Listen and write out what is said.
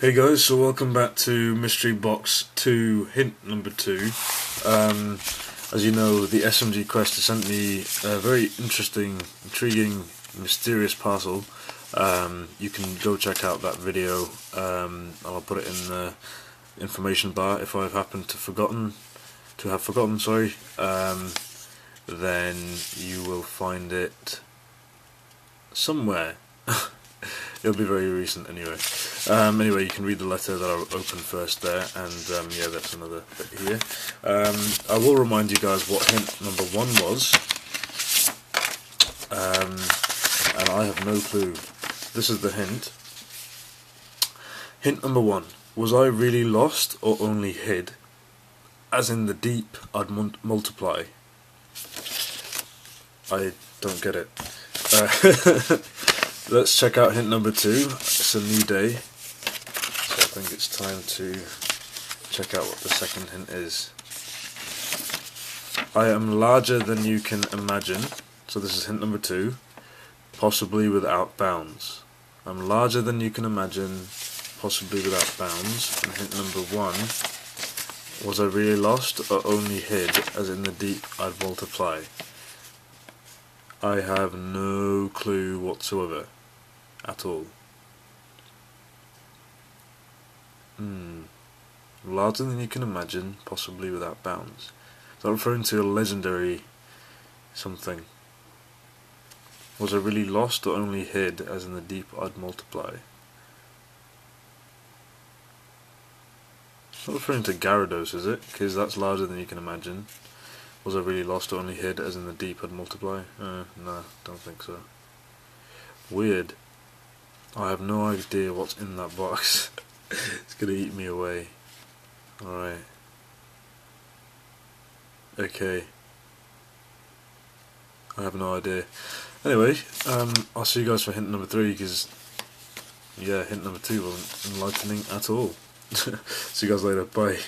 Hey guys, so welcome back to Mystery Box 2, hint number 2. As you know, the SMG quest has sent me a very interesting, intriguing, mysterious parcel. You can go check out that video, and I'll put it in the information bar. If I've happened to have forgotten, sorry, then you will find it somewhere. It'll be very recent anyway. Anyway, you can read the letter that I opened first there, and yeah, that's another bit here. I will remind you guys what hint number 1 was, and I have no clue. This is the hint. Hint number 1, was I really lost or only hid? As in the deep, I'd multiply. I don't get it. Let's check out hint number 2. It's a new day, so I think it's time to check out what the second hint is. I am larger than you can imagine. So this is hint number 2, possibly without bounds. I'm larger than you can imagine, possibly without bounds. And hint number 1, was I really lost or only hid? As in the deep, I'd multiply. I have no clue whatsoever. At all. Larger than you can imagine, possibly without bounds. Is that referring to a legendary something? Was I really lost or only hid? As in the deep, I'd multiply. It's not referring to Gyarados, is it? Because that's larger than you can imagine. Was I really lost or only hid? As in the deep, I'd multiply. Nah, don't think so. Weird. I have no idea what's in that box. It's gonna eat me away. Alright. Okay. I have no idea. Anyway, I'll see you guys for hint number 3, because, yeah, hint number 2 wasn't enlightening at all. See you guys later. Bye.